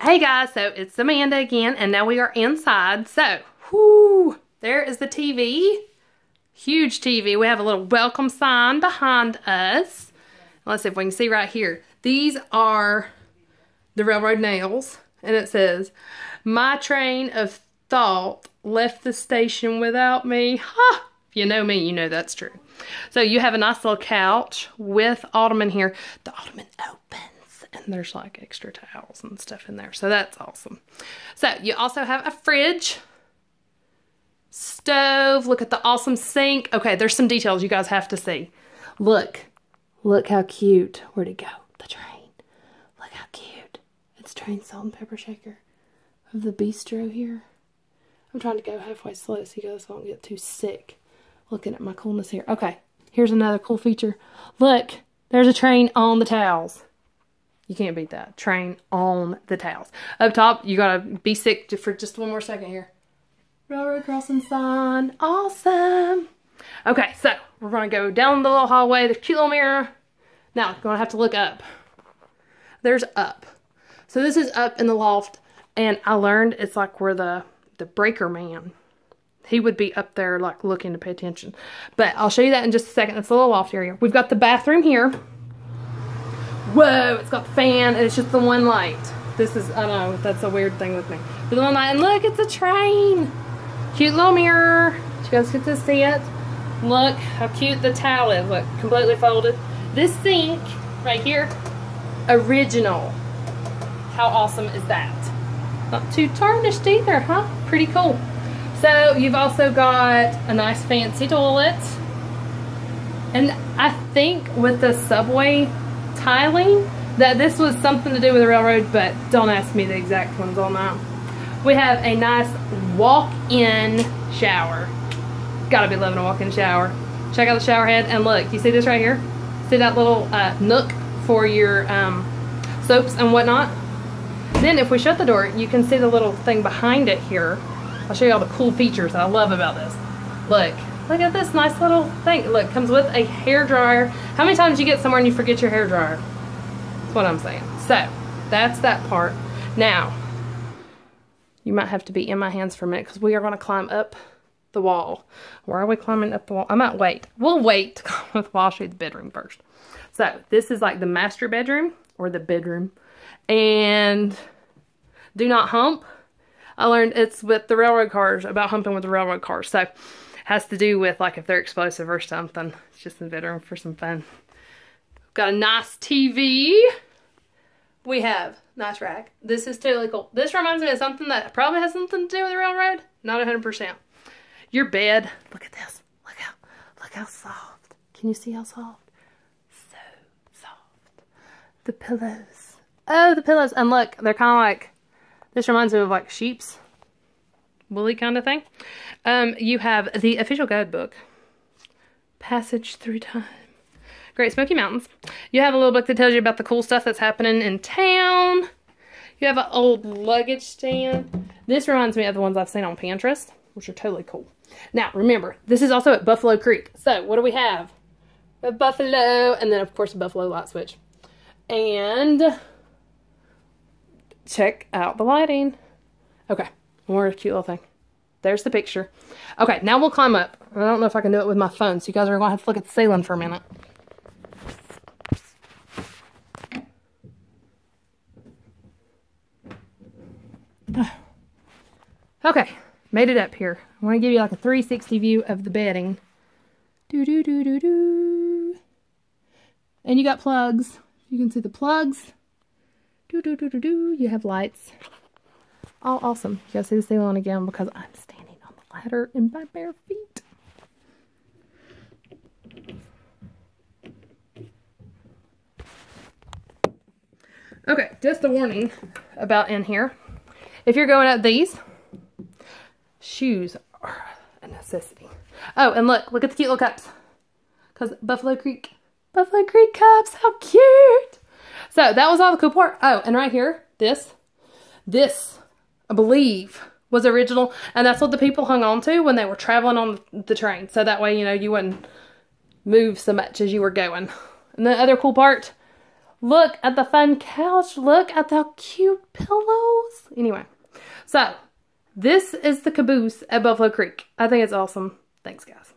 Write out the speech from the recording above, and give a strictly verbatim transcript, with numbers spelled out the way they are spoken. Hey guys, so it's Amanda again, and now we are inside. So, whoo, there is the T V. Huge T V. We have a little welcome sign behind us. Let's see if we can see right here. These are the railroad nails, and it says, "My train of thought left the station without me." Ha! If you know me, you know that's true. So you have a nice little couch with ottoman here. The ottoman opens, and there's like extra towels and stuff in there. So that's awesome. So you also have a fridge, stove. Look at the awesome sink. Okay, there's some details you guys have to see. Look. Look how cute. Where'd it go? The train. Look how cute. It's train salt and pepper shaker of the bistro here. I'm trying to go halfway slow so you guys won't get too sick looking at my coolness here. Okay, here's another cool feature. Look, there's a train on the towels. You can't beat that. Train on the towels. Up top, you gotta be sick for just one more second here. Railroad crossing sign. Awesome. Okay, so we're going to go down the little hallway. There's a cute little mirror. Now, you're going to have to look up. There's up. So this is up in the loft, and I learned it's like where the, the breaker man, he would be up there like looking to pay attention. But I'll show you that in just a second. It's a little loft area. We've got the bathroom here. Whoa, it's got the fan, and it's just the one light. This is, I know, that's a weird thing with me. The one light, and look, it's a train. Cute little mirror. You guys get to see it. Look how cute the towel is. Look, completely folded. This sink right here, original. How awesome is that? Not too tarnished either, huh? Pretty cool. So you've also got a nice fancy toilet. And I think with the subway tiling, that this was something to do with the railroad, but don't ask me the exact ones on that. We have a nice walk-in shower. Gotta be loving a walk-in shower. Check out the shower head, and look, you see this right here? See that little uh, nook for your um, soaps and whatnot? Then if we shut the door, you can see the little thing behind it here. I'll show you all the cool features that I love about this. Look, look at this nice little thing. Look, comes with a hair dryer. How many times you get somewhere and you forget your hair dryer? That's what I'm saying. So, that's that part. Now, you might have to be in my hands for a minute because we are going to climb up the wall. Where are we climbing up the wall? I might wait. We'll wait to climb up the wall. I'll show you the bedroom first. So this is like the master bedroom or the bedroom. And do not hump. I learned it's with the railroad cars, about humping with the railroad cars. So it has to do with like if they're explosive or something. It's just in the bedroom for some fun. Got a nice T V. We have nice rack. This is totally cool. This reminds me of something that probably has something to do with the railroad. Not one hundred percent. Your bed. Look at this. Look how, look how soft. Can you see how soft? So soft. The pillows. Oh, the pillows. And look, they're kind of like, this reminds me of like sheep's woolly kind of thing. Um, you have the official guidebook, Passage Through Time, Great Smoky Mountains. You have a little book that tells you about the cool stuff that's happening in town. You have an old luggage stand. This reminds me of the ones I've seen on Pinterest, which are totally cool. Now, remember, this is also at Buffalo Creek. So, what do we have? A buffalo, and then, of course, a buffalo light switch. And check out the lighting. Okay, more cute little thing. There's the picture. Okay, now we'll climb up. I don't know if I can do it with my phone, so you guys are going to have to look at the ceiling for a minute. Okay, made it up here. I want to give you like a three sixty view of the bedding. Do do do do do. And you got plugs. You can see the plugs. Do do do do do. You have lights. All awesome. You gotta see the ceiling again because I'm standing on the ladder in my bare feet. Okay, just a warning about in here. If you're going up these, shoes are a necessity. Oh, and look, look at the cute little cups. Because Buffalo Creek, Buffalo Creek cups, how cute. So that was all the cool part. Oh, and right here, this, this, I believe, was original. And that's what the people hung on to when they were traveling on the train. So that way, you know, you wouldn't move so much as you were going. And the other cool part, Look at the fun couch. Look at the cute pillows. Anyway, so this is the caboose at Buffalo Creek. I think it's awesome. Thanks, guys.